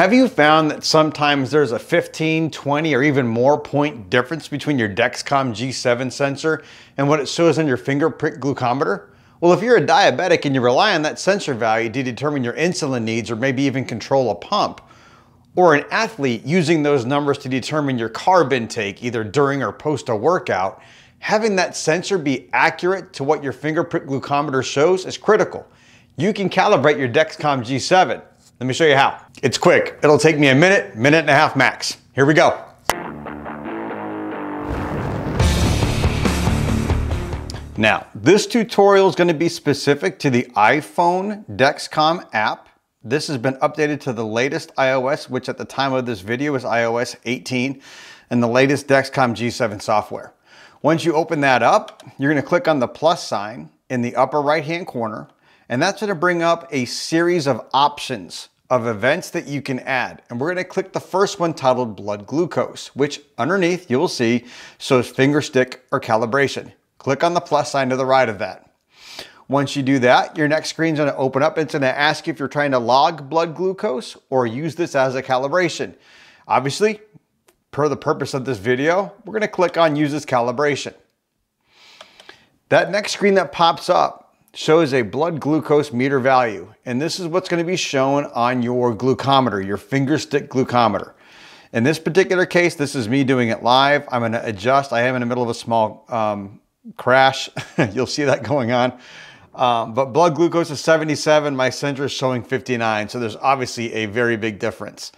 Have you found that sometimes there's a 15, 20, or even more point difference between your Dexcom G7 sensor and what it shows on your fingerprint glucometer? Well, if you're a diabetic and you rely on that sensor value to determine your insulin needs or maybe even control a pump, or an athlete using those numbers to determine your carb intake either during or post a workout, having that sensor be accurate to what your fingerprint glucometer shows is critical. You can calibrate your Dexcom G7. Let me show you how. It's quick. It'll take me a minute, minute and a half max. Here we go. Now, this tutorial is going to be specific to the iPhone Dexcom app. This has been updated to the latest iOS, which at the time of this video is iOS 18, and the latest Dexcom G7 software. Once you open that up, you're going to click on the plus sign in the upper right-hand corner, and that's going to bring up a series of options of events that you can add. And we're going to click the first one titled blood glucose, which underneath you will see shows finger stick or calibration. Click on the plus sign to the right of that. Once you do that, your next screen's going to open up. It's going to ask you if you're trying to log blood glucose or use this as a calibration. Obviously, per the purpose of this video, we're going to click on use as calibration. That next screen that pops up shows a blood glucose meter value. And this is what's going to be shown on your glucometer, your finger stick glucometer. In this particular case, this is me doing it live. I'm going to adjust. I am in the middle of a small crash. You'll see that going on. But blood glucose is 77. My sensor is showing 59. So there's obviously a very big difference.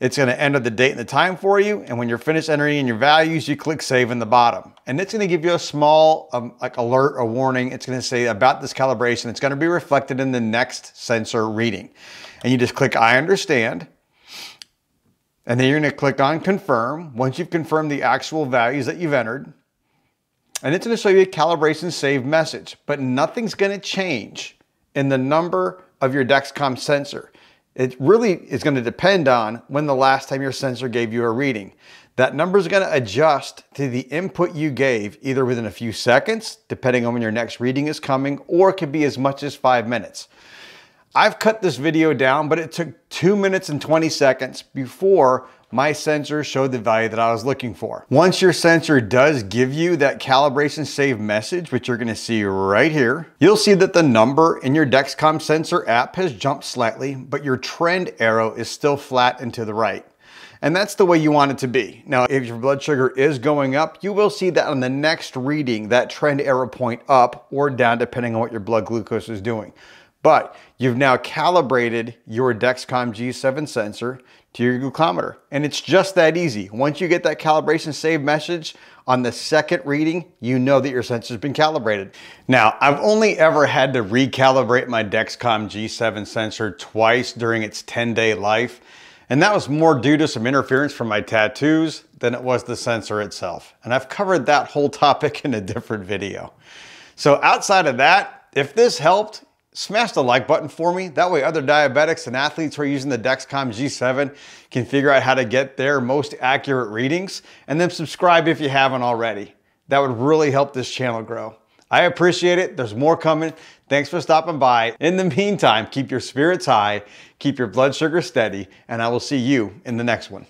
It's going to enter the date and the time for you. And when you're finished entering in your values, you click save in the bottom. And it's going to give you a small like alert or warning. It's going to say about this calibration. It's going to be reflected in the next sensor reading. And you just click I understand. And then you're going to click on confirm. Once you've confirmed the actual values that you've entered. And it's going to show you a calibration save message. But nothing's going to change in the number of your Dexcom sensor. It really is going to depend on when the last time your sensor gave you a reading. That number is going to adjust to the input you gave either within a few seconds, depending on when your next reading is coming, or it could be as much as 5 minutes. I've cut this video down, but it took 2 minutes and 20 seconds before my sensor showed the value that I was looking for. Once your sensor does give you that calibration save message, which you're going to see right here, you'll see that the number in your Dexcom sensor app has jumped slightly, but your trend arrow is still flat and to the right. And that's the way you want it to be. Now, if your blood sugar is going up, you will see that on the next reading, that trend arrow point up or down, depending on what your blood glucose is doing. But you've now calibrated your Dexcom G7 sensor to your glucometer. And it's just that easy. Once you get that calibration save message on the second reading, you know that your sensor's been calibrated. Now, I've only ever had to recalibrate my Dexcom G7 sensor twice during its 10-day life. And that was more due to some interference from my tattoos than it was the sensor itself. And I've covered that whole topic in a different video. So outside of that, if this helped, smash the like button for me. That way other diabetics and athletes who are using the Dexcom G7 can figure out how to get their most accurate readings, and then subscribe if you haven't already. That would really help this channel grow. I appreciate it. There's more coming. Thanks for stopping by. In the meantime, keep your spirits high, keep your blood sugar steady, and I will see you in the next one.